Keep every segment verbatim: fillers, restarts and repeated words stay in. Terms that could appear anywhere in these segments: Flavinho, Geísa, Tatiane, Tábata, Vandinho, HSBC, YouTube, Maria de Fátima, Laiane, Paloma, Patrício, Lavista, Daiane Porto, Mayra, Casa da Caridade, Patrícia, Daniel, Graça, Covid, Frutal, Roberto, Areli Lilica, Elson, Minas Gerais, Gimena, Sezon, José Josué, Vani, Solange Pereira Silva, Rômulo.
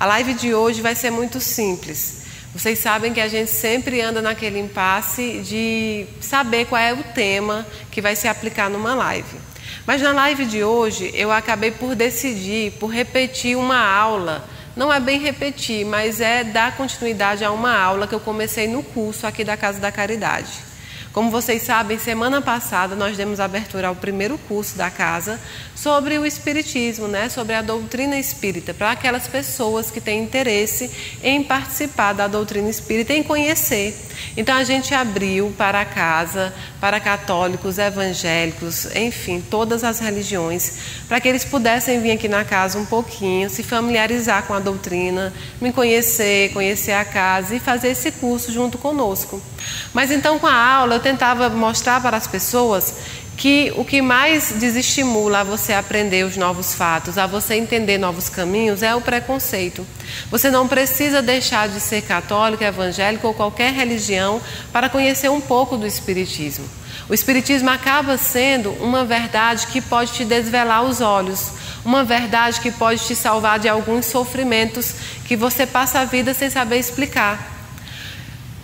A live de hoje vai ser muito simples. Vocês sabem que a gente sempre anda naquele impasse de saber qual é o tema que vai se aplicar numa live. Mas na live de hoje eu acabei por decidir, por repetir uma aula. Não é bem repetir, mas é dar continuidade a uma aula que eu comecei no curso aqui da Casa da Caridade. Como vocês sabem, semana passada nós demos abertura ao primeiro curso da casa sobre o Espiritismo, né? Sobre a doutrina espírita, para aquelas pessoas que têm interesse em participar da doutrina espírita, em conhecer. Então a gente abriu para a casa, para católicos, evangélicos, enfim, todas as religiões, para que eles pudessem vir aqui na casa um pouquinho, se familiarizar com a doutrina, me conhecer, conhecer a casa e fazer esse curso junto conosco. Mas então com a aula eu tentava mostrar para as pessoas que o que mais desestimula a você aprender os novos fatos, a você entender novos caminhos, é o preconceito. Você não precisa deixar de ser católico, evangélico ou qualquer religião para conhecer um pouco do Espiritismo. O Espiritismo acaba sendo uma verdade que pode te desvelar os olhos, uma verdade que pode te salvar de alguns sofrimentos que você passa a vida sem saber explicar.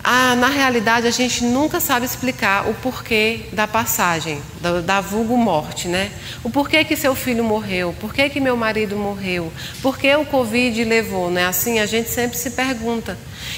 Ah, na realidade, a gente nunca sabe explicar o porquê da passagem, da, da vulgo morte, né? O porquê que seu filho morreu, porquê que meu marido morreu, porquê o Covid levou, né? Assim, a gente sempre se pergunta.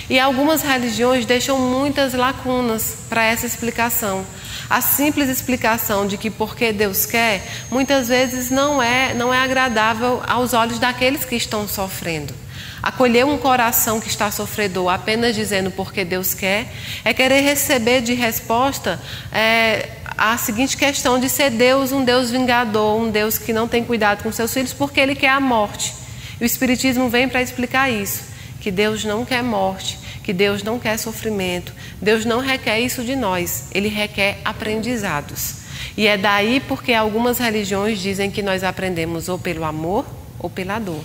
E algumas religiões deixam muitas lacunas para essa explicação. A simples explicação de que porque Deus quer, muitas vezes não é, não é agradável aos olhos daqueles que estão sofrendo. Acolher um coração que está sofredor apenas dizendo porque Deus quer, é querer receber de resposta é, a seguinte questão de ser Deus, um Deus vingador, um Deus que não tem cuidado com seus filhos porque Ele quer a morte. E o Espiritismo vem para explicar isso, que Deus não quer morte, que Deus não quer sofrimento, Deus não requer isso de nós, Ele requer aprendizados. E é daí porque algumas religiões dizem que nós aprendemos ou pelo amor ou pela dor.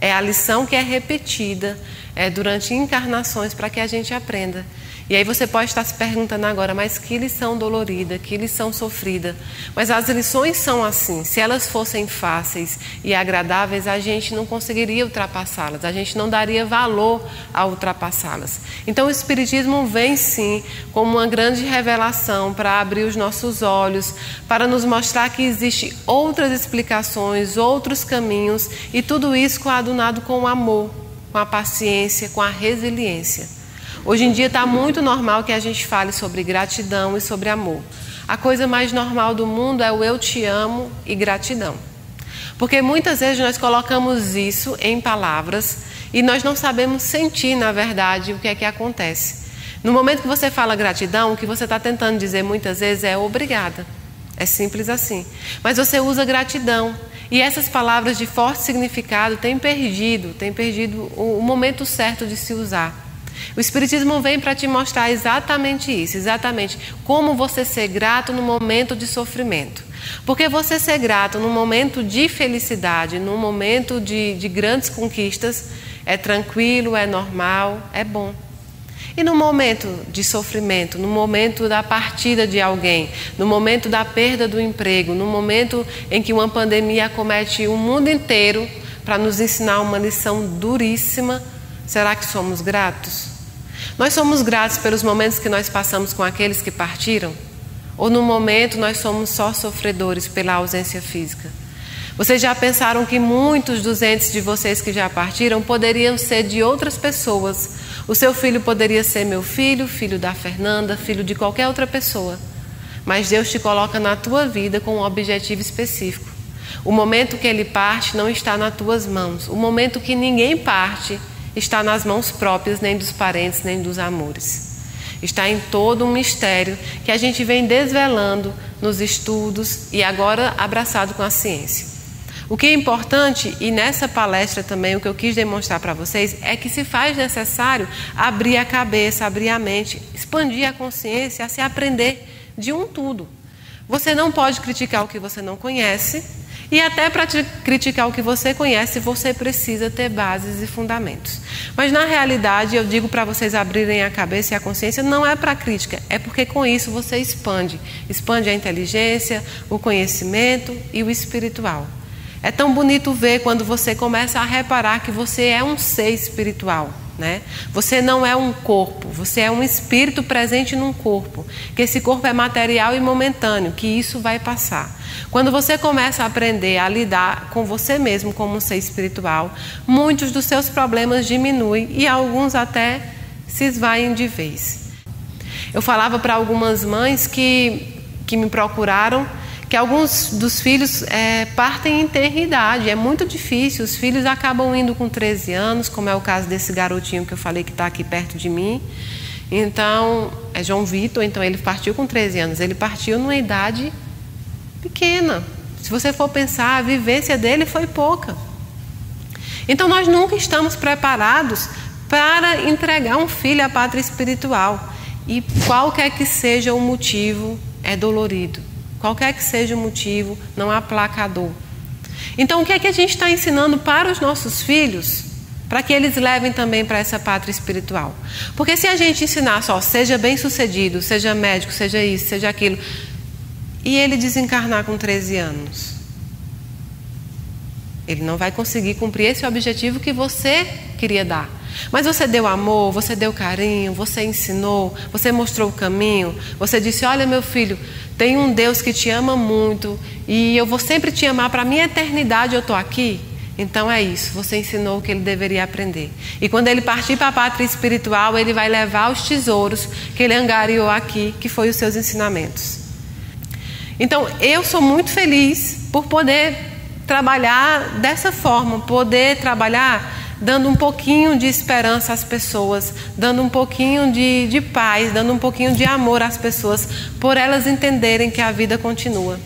É a lição que é repetida é, durante encarnações para que a gente aprenda. E aí você pode estar se perguntando agora, mas que lição dolorida, que lição sofrida. Mas as lições são assim, se elas fossem fáceis e agradáveis, a gente não conseguiria ultrapassá-las, a gente não daria valor a ultrapassá-las. Então o Espiritismo vem sim como uma grande revelação para abrir os nossos olhos, para nos mostrar que existem outras explicações, outros caminhos e tudo isso com a adunado com o amor, com a paciência, com a resiliência. Hoje em dia está muito normal que a gente fale sobre gratidão e sobre amor. A coisa mais normal do mundo é o eu te amo e gratidão. Porque muitas vezes nós colocamos isso em palavras e nós não sabemos sentir, na verdade, o que é que acontece. No momento que você fala gratidão, o que você está tentando dizer muitas vezes é obrigada. É simples assim. Mas você usa gratidão. E essas palavras de forte significado têm perdido, têm perdido o momento certo de se usar. O Espiritismo vem para te mostrar exatamente isso, exatamente como você ser grato no momento de sofrimento. Porque você ser grato no momento de felicidade, no momento de, de grandes conquistas, é tranquilo, é normal, é bom. E no momento de sofrimento, no momento da partida de alguém, no momento da perda do emprego, no momento em que uma pandemia acomete o mundo inteiro para nos ensinar uma lição duríssima, será que somos gratos? Nós somos gratos pelos momentos que nós passamos com aqueles que partiram? Ou no momento nós somos só sofredores pela ausência física? Vocês já pensaram que muitos dos entes de vocês que já partiram poderiam ser de outras pessoas? O seu filho poderia ser meu filho, filho da Fernanda, filho de qualquer outra pessoa. Mas Deus te coloca na tua vida com um objetivo específico. O momento que ele parte não está nas tuas mãos. O momento que ninguém parte está nas mãos próprias, nem dos parentes, nem dos amores. Está em todo um mistério que a gente vem desvelando nos estudos e agora abraçado com a ciência. O que é importante, e nessa palestra também o que eu quis demonstrar para vocês, é que se faz necessário abrir a cabeça, abrir a mente, expandir a consciência, a se aprender de um tudo. Você não pode criticar o que você não conhece, e até para criticar o que você conhece, você precisa ter bases e fundamentos. Mas na realidade, eu digo para vocês abrirem a cabeça e a consciência, não é para crítica, é porque com isso você expande. Expande a inteligência, o conhecimento e o espiritual. É tão bonito ver quando você começa a reparar que você é um ser espiritual, né? Você não é um corpo, você é um espírito presente num corpo, que esse corpo é material e momentâneo, que isso vai passar. Quando você começa a aprender a lidar com você mesmo como um ser espiritual, muitos dos seus problemas diminuem e alguns até se esvaem de vez. Eu falava para algumas mães que, que me procuraram que alguns dos filhos é, partem em tenra idade, é muito difícil, os filhos acabam indo com treze anos, como é o caso desse garotinho que eu falei que está aqui perto de mim. Então, é João Vitor, então ele partiu com treze anos, ele partiu numa idade pequena. Se você for pensar, a vivência dele foi pouca. Então, nós nunca estamos preparados para entregar um filho à pátria espiritual. E qualquer que seja o motivo, é dolorido. Qualquer que seja o motivo, não há placador. Então, o que é que a gente está ensinando para os nossos filhos, para que eles levem também para essa pátria espiritual? Porque se a gente ensinar só, seja bem-sucedido, seja médico, seja isso, seja aquilo, e ele desencarnar com treze anos, ele não vai conseguir cumprir esse objetivo que você queria dar. Mas você deu amor, você deu carinho, você ensinou, você mostrou o caminho, você disse, olha meu filho, tem um Deus que te ama muito e eu vou sempre te amar, para a minha eternidade eu estou aqui. Então é isso, você ensinou o que ele deveria aprender. E quando ele partir para a pátria espiritual, ele vai levar os tesouros que ele angariou aqui, que foi os seus ensinamentos. Então eu sou muito feliz por poder trabalhar dessa forma, poder trabalhar dando um pouquinho de esperança às pessoas, dando um pouquinho de, de paz, dando um pouquinho de amor às pessoas, por elas entenderem que a vida continua.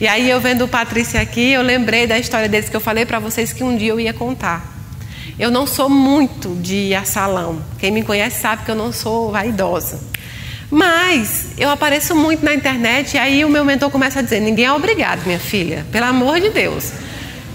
E aí eu vendo o Patrício aqui, eu lembrei da história deles que eu falei para vocês que um dia eu ia contar. Eu não sou muito de ir a salão, quem me conhece sabe que eu não sou vaidosa. Mas eu apareço muito na internet e aí o meu mentor começa a dizer, ninguém é obrigado, minha filha, pelo amor de Deus.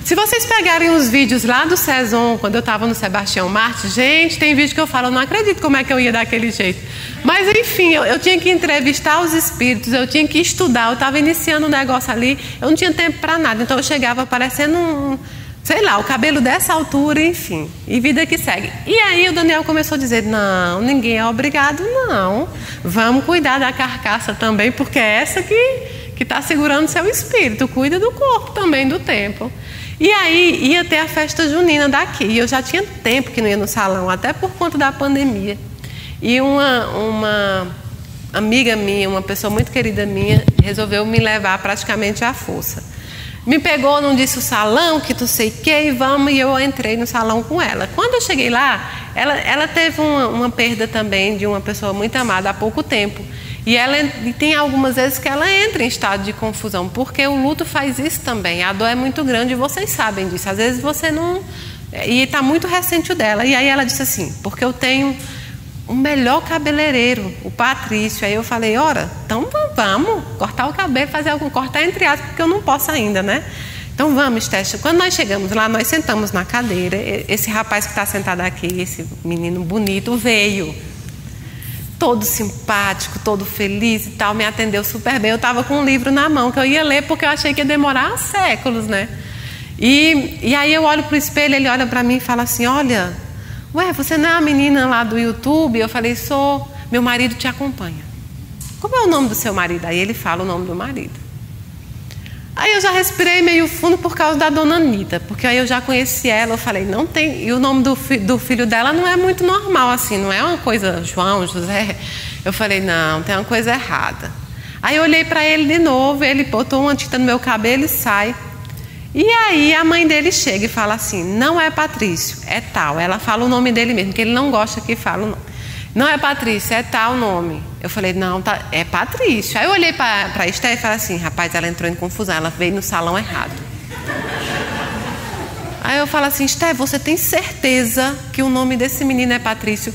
Se vocês pegarem os vídeos lá do Sezon, quando eu estava no Sebastião Martins, gente, tem vídeo que eu falo, eu não acredito como é que eu ia daquele jeito. Mas, enfim, eu, eu tinha que entrevistar os espíritos, eu tinha que estudar, eu estava iniciando um negócio ali, eu não tinha tempo para nada. Então, eu chegava parecendo um, sei lá, o cabelo dessa altura, enfim, e vida que segue. E aí, o Daniel começou a dizer, não, ninguém é obrigado, não. Vamos cuidar da carcaça também, porque é essa que que está segurando seu espírito, cuida do corpo também, do tempo. E aí ia ter a festa junina daqui, e eu já tinha tempo que não ia no salão, até por conta da pandemia. E uma, uma amiga minha, uma pessoa muito querida minha, resolveu me levar praticamente à força. Me pegou, não disse o salão, que tu sei o que, e vamos, e eu entrei no salão com ela. Quando eu cheguei lá, ela, ela teve uma, uma perda também de uma pessoa muito amada há pouco tempo. E, ela, e tem algumas vezes que ela entra em estado de confusão, porque o luto faz isso também. A dor é muito grande e vocês sabem disso. Às vezes você não... E está muito recente o dela. E aí ela disse assim, porque eu tenho o melhor cabeleireiro, o Patrício. Aí eu falei, ora, então vamos cortar o cabelo, fazer algum... Cortar entre aspas, porque eu não posso ainda, né? Então vamos, Estécia. Quando nós chegamos lá, nós sentamos na cadeira. Esse rapaz que está sentado aqui, esse menino bonito, veio... todo simpático, todo feliz e tal, me atendeu super bem. Eu estava com um livro na mão que eu ia ler porque eu achei que ia demorar séculos, né? E, e aí eu olho para o espelho, ele olha para mim e fala assim, olha, ué, você não é a menina lá do YouTube? Eu falei, sou, meu marido te acompanha. Como é o nome do seu marido? Aí ele fala o nome do marido. Aí eu já respirei meio fundo por causa da dona Anitta, porque aí eu já conheci ela, eu falei, não tem... E o nome do, fi, do filho dela não é muito normal, assim, não é uma coisa João, José. Eu falei, não, tem uma coisa errada. Aí eu olhei para ele de novo, ele botou uma tinta no meu cabelo e sai. E aí a mãe dele chega e fala assim, não é Patrício, é tal. Ela fala o nome dele mesmo, que ele não gosta que fale o nome. Não é Patrício, é tal nome. Eu falei, não, tá, é Patrício. Aí eu olhei para a Esté e falei assim, rapaz, ela entrou em confusão, ela veio no salão errado. Aí eu falo assim, Esté, você tem certeza que o nome desse menino é Patrício?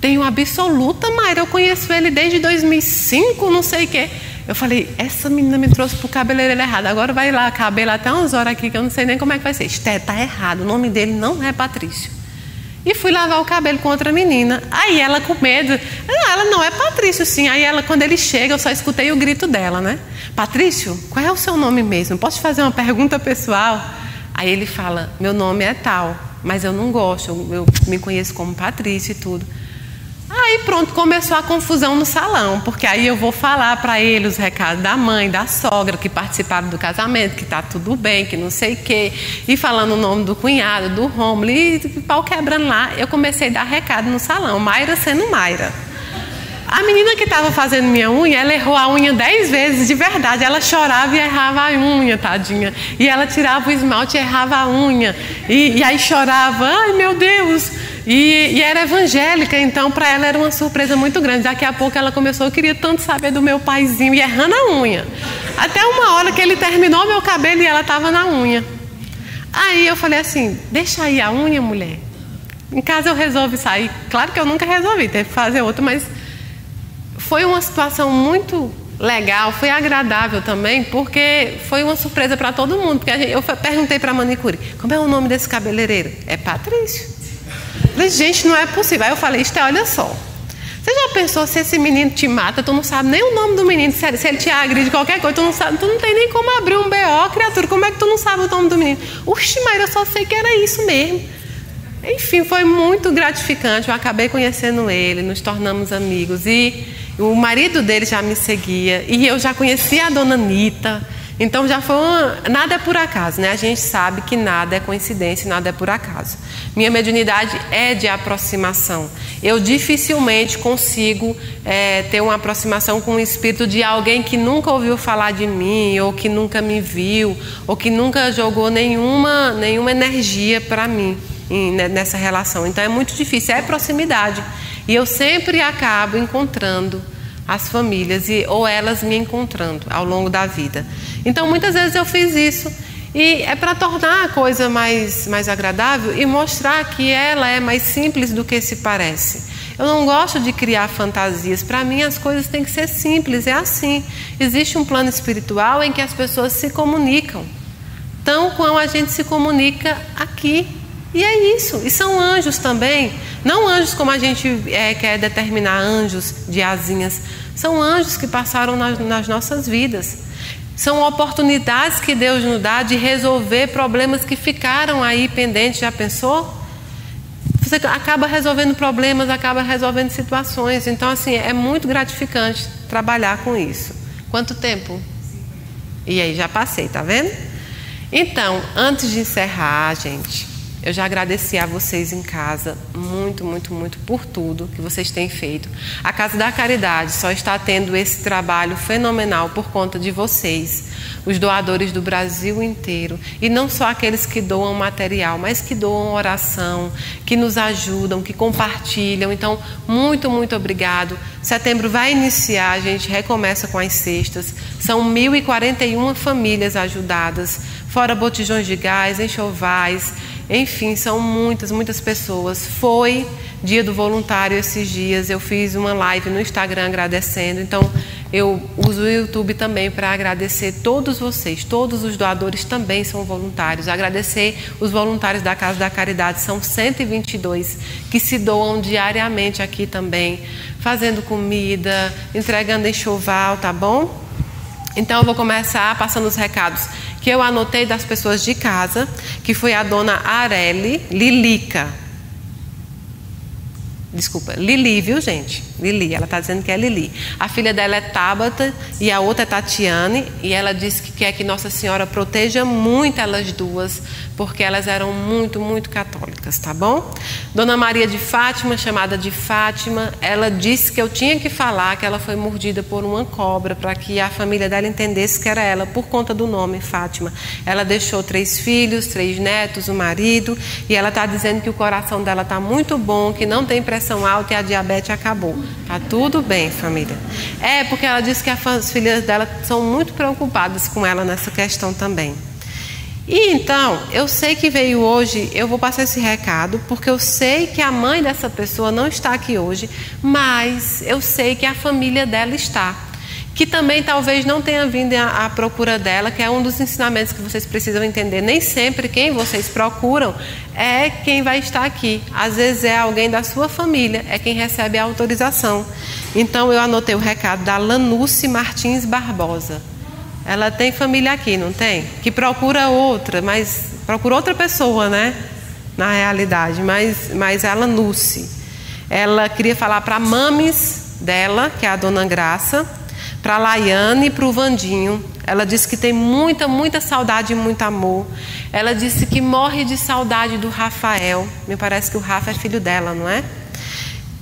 Tenho absoluta, Mayra, eu conheço ele desde dois mil e cinco, não sei o quê. Eu falei, essa menina me trouxe pro cabeleireiro errado, agora vai lá, cabelo até umas horas aqui, que eu não sei nem como é que vai ser. Esté, tá errado, o nome dele não é Patrício. E fui lavar o cabelo com outra menina. Aí ela com medo, ela não é Patrício, sim. Aí ela, quando ele chega, eu só escutei o grito dela, né? Patrício, qual é o seu nome mesmo? Posso te fazer uma pergunta pessoal? Aí ele fala, meu nome é tal, mas eu não gosto, eu, eu me conheço como Patrício e tudo. Aí pronto, começou a confusão no salão, porque aí eu vou falar para ele os recados da mãe, da sogra, que participaram do casamento, que tá tudo bem, que não sei o quê, e falando o nome do cunhado, do Rômulo, e pau quebrando lá, eu comecei a dar recado no salão, Mayra sendo Mayra. A menina que estava fazendo minha unha, ela errou a unha dez vezes, de verdade. Ela chorava e errava a unha, tadinha. E ela tirava o esmalte e errava a unha. E, e aí chorava, ai meu Deus. E, e era evangélica, então para ela era uma surpresa muito grande. Daqui a pouco ela começou, eu queria tanto saber do meu paizinho, e errando a unha. Até uma hora que ele terminou meu cabelo e ela estava na unha. Aí eu falei assim, deixa aí a unha, mulher. Em casa eu resolvi sair. Claro que eu nunca resolvi, teve que fazer outra, mas... Foi uma situação muito legal, foi agradável também, porque foi uma surpresa para todo mundo. Porque a gente, eu perguntei para a manicure, como é o nome desse cabeleireiro? É Patrício. Falei, gente, não é possível. Aí eu falei, Esté, olha só, você já pensou se esse menino te mata, tu não sabe nem o nome do menino, sério, se ele te agride, qualquer coisa, tu não sabe, tu não tem nem como abrir um B O, criatura, como é que tu não sabe o nome do menino? Oxi, mas eu só sei que era isso mesmo. Enfim, foi muito gratificante, eu acabei conhecendo ele, nos tornamos amigos e o marido dele já me seguia e eu já conhecia a dona Anitta, então já foi uma... Nada é por acaso, né? A gente sabe que nada é coincidência, nada é por acaso. Minha mediunidade é de aproximação, eu dificilmente consigo é, ter uma aproximação com o espírito de alguém que nunca ouviu falar de mim, ou que nunca me viu, ou que nunca jogou nenhuma, nenhuma energia para mim nessa relação. Então é muito difícil, é proximidade. E eu sempre acabo encontrando as famílias, e, ou elas me encontrando ao longo da vida. Então muitas vezes eu fiz isso, e é para tornar a coisa mais, mais agradável e mostrar que ela é mais simples do que se parece. Eu não gosto de criar fantasias, para mim as coisas têm que ser simples, é assim. Existe um plano espiritual em que as pessoas se comunicam, tão como a gente se comunica aqui. E é isso, e são anjos também, não anjos como a gente é, quer determinar anjos de asinhas, são anjos que passaram nas, nas nossas vidas, são oportunidades que Deus nos dá de resolver problemas que ficaram aí pendentes, já pensou? Você acaba resolvendo problemas, acaba resolvendo situações, então assim, é muito gratificante trabalhar com isso. Quanto tempo? E aí, já passei, tá vendo? Então, antes de encerrar, gente... Eu já agradeci a vocês em casa, muito, muito, muito, por tudo que vocês têm feito. A Casa da Caridade só está tendo esse trabalho fenomenal por conta de vocês, os doadores do Brasil inteiro. E não só aqueles que doam material, mas que doam oração, que nos ajudam, que compartilham. Então, muito, muito obrigado. Setembro vai iniciar, a gente recomeça com as cestas. São mil e quarenta e uma famílias ajudadas, fora botijões de gás, enxovais... Enfim, são muitas, muitas pessoas. Foi dia do voluntário esses dias, eu fiz uma live no Instagram agradecendo, então eu uso o YouTube também para agradecer todos vocês, todos os doadores também são voluntários, agradecer os voluntários da Casa da Caridade, são cento e vinte e dois que se doam diariamente aqui também, fazendo comida, entregando enxoval, tá bom? Então eu vou começar passando os recados que eu anotei das pessoas de casa, que foi a dona Areli Lilica. Desculpa, Lili, viu, gente? Lili, ela está dizendo que é Lili. A filha dela é Tábata e a outra é Tatiane. E ela disse que quer que Nossa Senhora proteja muito elas duas, porque elas eram muito, muito católicas, tá bom? Dona Maria de Fátima, chamada de Fátima, ela disse que eu tinha que falar que ela foi mordida por uma cobra, para que a família dela entendesse que era ela, por conta do nome Fátima. Ela deixou três filhos, três netos, um marido, e ela está dizendo que o coração dela está muito bom, que não tem pressão alta e a diabetes acabou. Tá tudo bem, família. É, porque ela disse que as filhas dela são muito preocupadas com ela nessa questão também. E então, eu sei que veio hoje, eu vou passar esse recado, porque eu sei que a mãe dessa pessoa não está aqui hoje, mas eu sei que a família dela está. Que também talvez não tenha vindo à procura dela, que é um dos ensinamentos que vocês precisam entender. Nem sempre quem vocês procuram é quem vai estar aqui. Às vezes é alguém da sua família, é quem recebe a autorização. Então eu anotei o recado da Lanucci Martins Barbosa. Ela tem família aqui, não tem? Que procura outra, mas procura outra pessoa, né? Na realidade, mas, mas é a Lanucci. Ela queria falar para a mames dela, que é a dona Graça, para a Laiane e para o Vandinho. Ela disse que tem muita, muita saudade e muito amor. Ela disse que morre de saudade do Rafael. Me parece que o Rafa é filho dela, não é?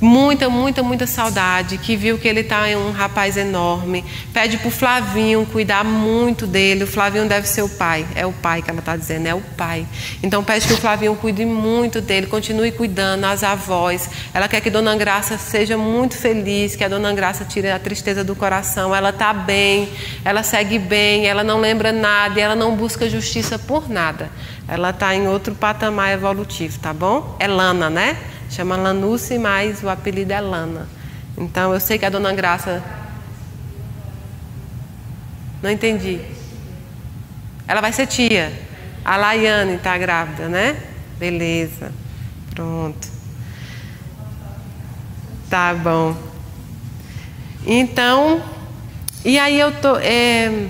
Muita, muita, muita saudade, que viu que ele está um rapaz enorme. Pede para o Flavinho cuidar muito dele. O Flavinho deve ser o pai. É o pai que ela está dizendo, é o pai. Então pede que o Flavinho cuide muito dele, continue cuidando, as avós. Ela quer que Dona Graça seja muito feliz, que a Dona Graça tire a tristeza do coração. Ela está bem, ela segue bem, ela não lembra nada e ela não busca justiça por nada. Ela está em outro patamar evolutivo, tá bom? É Lana, né? Chama Lanucci, mas o apelido é Lana. Então, eu sei que a Dona Graça... Não entendi. Ela vai ser tia. A Laiane está grávida, né? Beleza. Pronto. Tá bom. Então, e aí eu tô... É...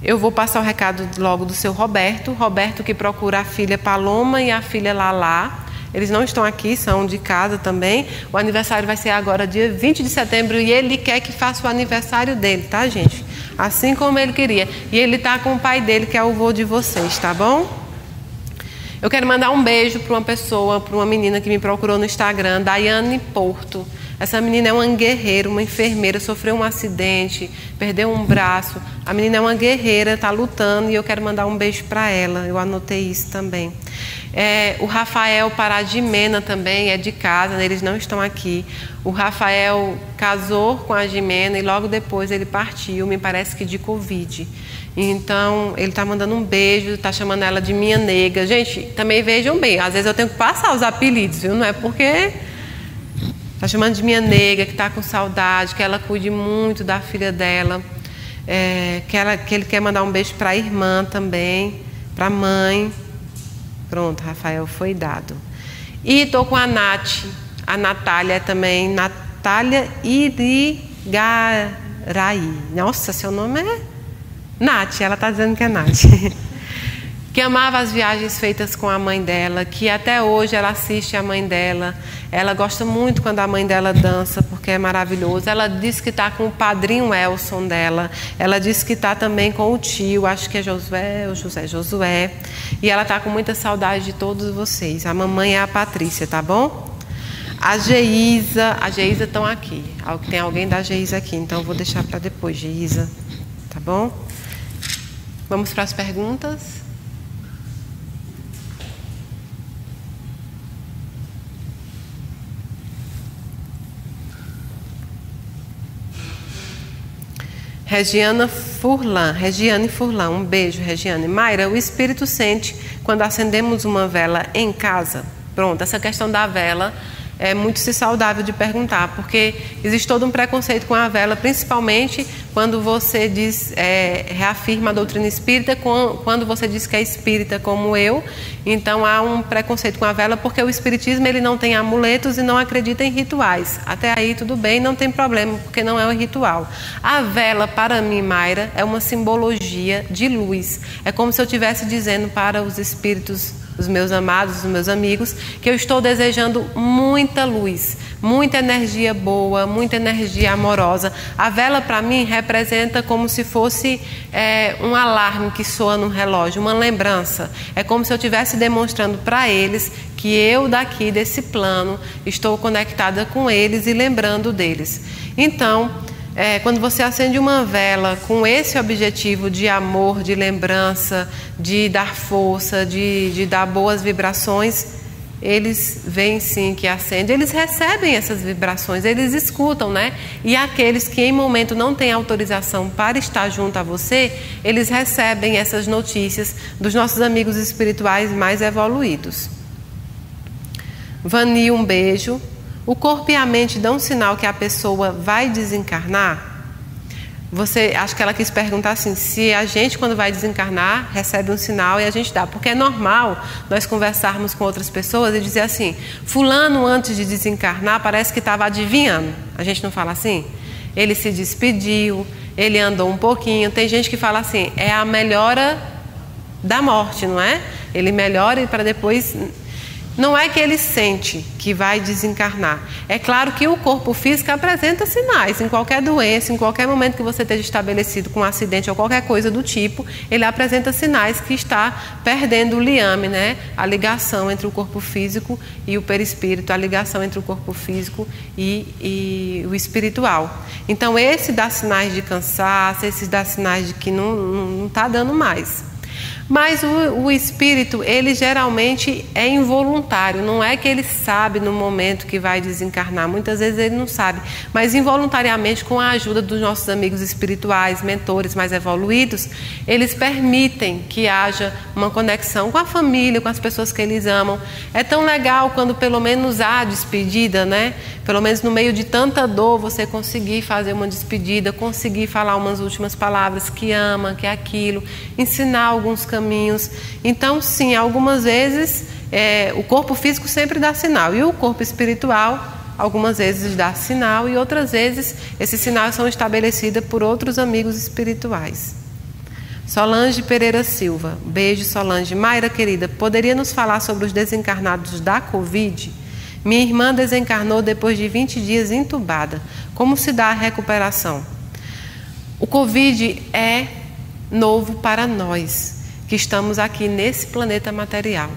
Eu vou passar o recado logo do seu Roberto. Roberto que procura a filha Paloma e a filha Lalá. Eles não estão aqui, são de casa também. O aniversário vai ser agora, dia vinte de setembro. E ele quer que faça o aniversário dele, tá, gente? Assim como ele queria. E ele tá com o pai dele, que é o avô de vocês, tá bom? Eu quero mandar um beijo para uma pessoa, para uma menina que me procurou no Instagram, Daiane Porto. Essa menina é uma guerreira, uma enfermeira, sofreu um acidente, perdeu um braço. A menina é uma guerreira, tá lutando e eu quero mandar um beijo para ela. Eu anotei isso também. É, o Rafael para a Gimena também é de casa, né? Eles não estão aqui. O Rafael casou com a Gimena e logo depois ele partiu, me parece que de Covid. Então ele está mandando um beijo, está chamando ela de minha nega. Gente, também vejam bem, às vezes eu tenho que passar os apelidos, viu? Não é porque... Está chamando de minha nega, que está com saudade, que ela cuide muito da filha dela, é, que, ela, que ele quer mandar um beijo para a irmã também, para a mãe. Pronto, Rafael, foi dado. E estou com a Nath, a Natália também, Natália Irigarai. Nossa, seu nome é Nath, ela está dizendo que é Nath. Que amava as viagens feitas com a mãe dela, que até hoje ela assiste a mãe dela. Ela gosta muito quando a mãe dela dança, porque é maravilhoso. Ela diz que está com o padrinho Elson dela. Ela diz que está também com o tio, acho que é Josué, o José Josué. E ela está com muita saudade de todos vocês. A mamãe é a Patrícia, tá bom? A Geísa, a Geísa estão aqui. Tem alguém da Geísa aqui, então eu vou deixar para depois, Geísa, tá bom? Vamos para as perguntas. Regiane Furlan, Regiane Furlan, um beijo, Regiane. Mayra, o espírito sente quando acendemos uma vela em casa? Pronto, essa questão da vela é muito saudável de perguntar, porque existe todo um preconceito com a vela, principalmente quando você diz, é, reafirma a doutrina espírita, quando você diz que é espírita como eu. Então há um preconceito com a vela, porque o espiritismo ele não tem amuletos e não acredita em rituais. Até aí tudo bem, não tem problema, porque não é um ritual. A vela, para mim, Mayra, é uma simbologia de luz. É como se eu estivesse dizendo para os espíritos, os meus amados, os meus amigos, que eu estou desejando muita luz, muita energia boa, muita energia amorosa. A vela, para mim, representa como se fosse é, um alarme que soa num relógio, uma lembrança. É como se eu estivesse demonstrando para eles que eu daqui desse plano estou conectada com eles e lembrando deles. Então, É, quando você acende uma vela com esse objetivo de amor, de lembrança, de dar força, de, de dar boas vibrações, eles veem sim que acende, eles recebem essas vibrações, eles escutam, né? E aqueles que em momento não têm autorização para estar junto a você, eles recebem essas notícias dos nossos amigos espirituais mais evoluídos. Vani, um beijo. O corpo e a mente dão um sinal que a pessoa vai desencarnar? Você, acho que ela quis perguntar assim, se a gente, quando vai desencarnar, recebe um sinal e a gente dá. Porque é normal nós conversarmos com outras pessoas e dizer assim, fulano antes de desencarnar parece que estava adivinhando. A gente não fala assim? Ele se despediu, ele andou um pouquinho. Tem gente que fala assim, é a melhora da morte, não é? Ele melhora para depois... Não é que ele sente que vai desencarnar. É claro que o corpo físico apresenta sinais. Em qualquer doença, em qualquer momento que você esteja estabelecido com um acidente ou qualquer coisa do tipo, ele apresenta sinais que está perdendo o liame, né? A ligação entre o corpo físico e o perispírito, a ligação entre o corpo físico e, e o espiritual. Então, esse dá sinais de cansaço, esse dá sinais de que não, não está dando mais. Mas o, o espírito, ele geralmente é involuntário, não é que ele sabe no momento que vai desencarnar, muitas vezes ele não sabe, mas involuntariamente, com a ajuda dos nossos amigos espirituais, mentores mais evoluídos, eles permitem que haja uma conexão com a família, com as pessoas que eles amam. É tão legal quando pelo menos há despedida, né? Pelo menos no meio de tanta dor, você conseguir fazer uma despedida, conseguir falar umas últimas palavras, que ama, que é aquilo, ensinar alguns caminhos. Então, sim, algumas vezes é, o corpo físico sempre dá sinal, e o corpo espiritual algumas vezes dá sinal, e outras vezes esses sinais são estabelecidos por outros amigos espirituais. Solange Pereira Silva, beijo Solange. Mayra, querida, poderia nos falar sobre os desencarnados da Covid? Minha irmã desencarnou depois de vinte dias entubada. Como se dá a recuperação? O Covid é novo para nós, que estamos aqui nesse planeta material.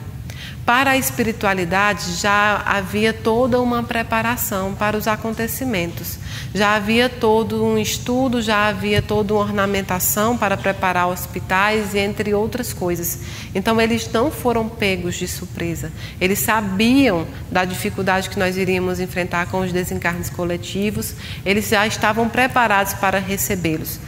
Para a espiritualidade já havia toda uma preparação para os acontecimentos, já havia todo um estudo, já havia toda uma ornamentação para preparar hospitais e entre outras coisas. Então eles não foram pegos de surpresa, eles sabiam da dificuldade que nós iríamos enfrentar com os desencarnes coletivos, eles já estavam preparados para recebê-los.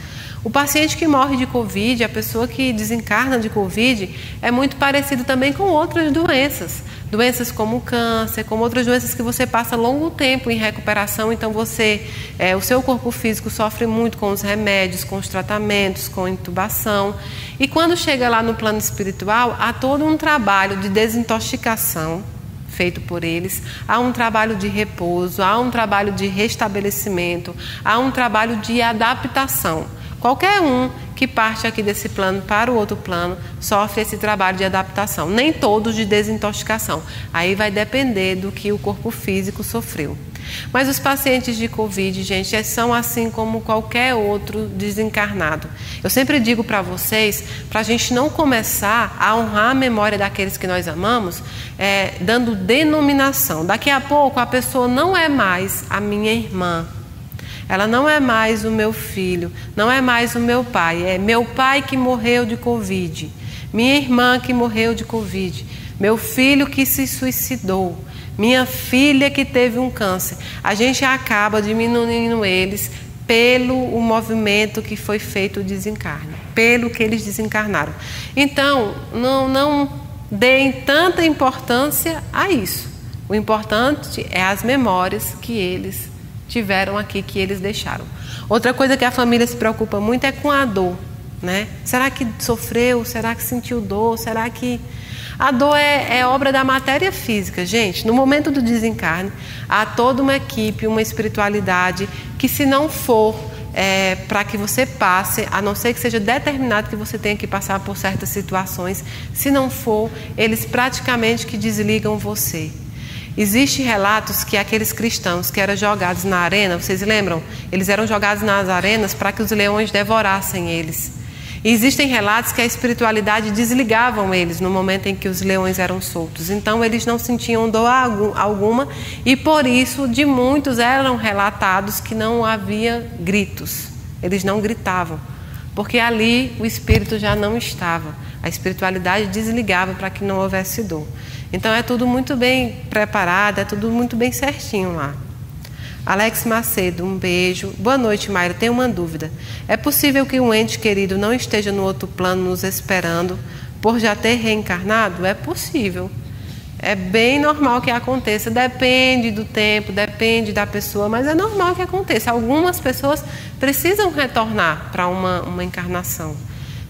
O paciente que morre de Covid, a pessoa que desencarna de Covid, é muito parecido também com outras doenças. Doenças como câncer, como outras doenças que você passa longo tempo em recuperação. Então, você, é, o seu corpo físico sofre muito com os remédios, com os tratamentos, com a intubação. E quando chega lá no plano espiritual, há todo um trabalho de desintoxicação feito por eles, há um trabalho de repouso, há um trabalho de restabelecimento, há um trabalho de adaptação. Qualquer um que parte aqui desse plano para o outro plano sofre esse trabalho de adaptação. Nem todos de desintoxicação. Aí vai depender do que o corpo físico sofreu. Mas os pacientes de Covid, gente, são assim como qualquer outro desencarnado. Eu sempre digo para vocês, para a gente não começar a honrar a memória daqueles que nós amamos, é, dando denominação. Daqui a pouco a pessoa não é mais a minha irmã. Ela não é mais o meu filho, não é mais o meu pai. É meu pai que morreu de Covid, minha irmã que morreu de Covid, meu filho que se suicidou, minha filha que teve um câncer. A gente acaba diminuindo eles pelo o movimento que foi feito o desencarne, pelo que eles desencarnaram. Então, não, não deem tanta importância a isso. O importante é as memórias que eles tiveram aqui, que eles deixaram. Outra coisa que a família se preocupa muito é com a dor, né? Será que sofreu? Será que sentiu dor? Será que... A dor é, é obra da matéria física, gente. No momento do desencarne, há toda uma equipe, uma espiritualidade que, se não for é, para que você passe, a não ser que seja determinado que você tenha que passar por certas situações, se não for, eles praticamente que desligam você. Existem relatos que aqueles cristãos que eram jogados na arena, vocês lembram? Eles eram jogados nas arenas para que os leões devorassem eles. E existem relatos que a espiritualidade desligavam eles no momento em que os leões eram soltos. Então eles não sentiam dor alguma e por isso de muitos eram relatados que não havia gritos. Eles não gritavam, porque ali o espírito já não estava. A espiritualidade desligava para que não houvesse dor. Então é tudo muito bem preparado, é tudo muito bem certinho lá. Alex Macedo, um beijo. Boa noite, Mayra. Tenho uma dúvida. É possível que um ente querido não esteja no outro plano nos esperando por já ter reencarnado? É possível. É bem normal que aconteça. Depende do tempo, depende da pessoa, mas é normal que aconteça. Algumas pessoas precisam retornar para uma, uma encarnação,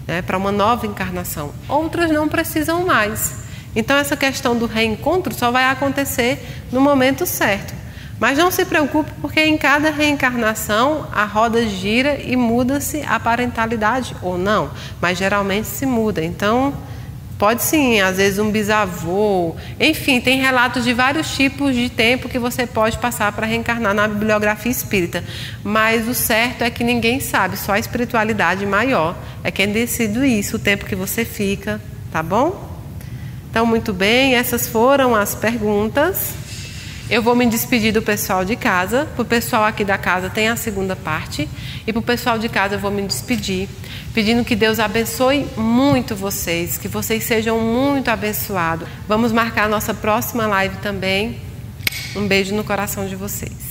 né, para uma nova encarnação. Outras não precisam mais. Então, essa questão do reencontro só vai acontecer no momento certo. Mas não se preocupe, porque em cada reencarnação a roda gira e muda-se a parentalidade ou não. Mas geralmente se muda. Então, Pode sim, às vezes um bisavô. Enfim, tem relatos de vários tipos de tempo que você pode passar para reencarnar na bibliografia espírita. Mas o certo é que ninguém sabe, só a espiritualidade maior é quem decide isso, o tempo que você fica, tá bom? Então, muito bem, essas foram as perguntas. Eu vou me despedir do pessoal de casa. Para o pessoal aqui da casa tem a segunda parte. E para o pessoal de casa eu vou me despedir, pedindo que Deus abençoe muito vocês, que vocês sejam muito abençoados. Vamos marcar a nossa próxima live também. Um beijo no coração de vocês.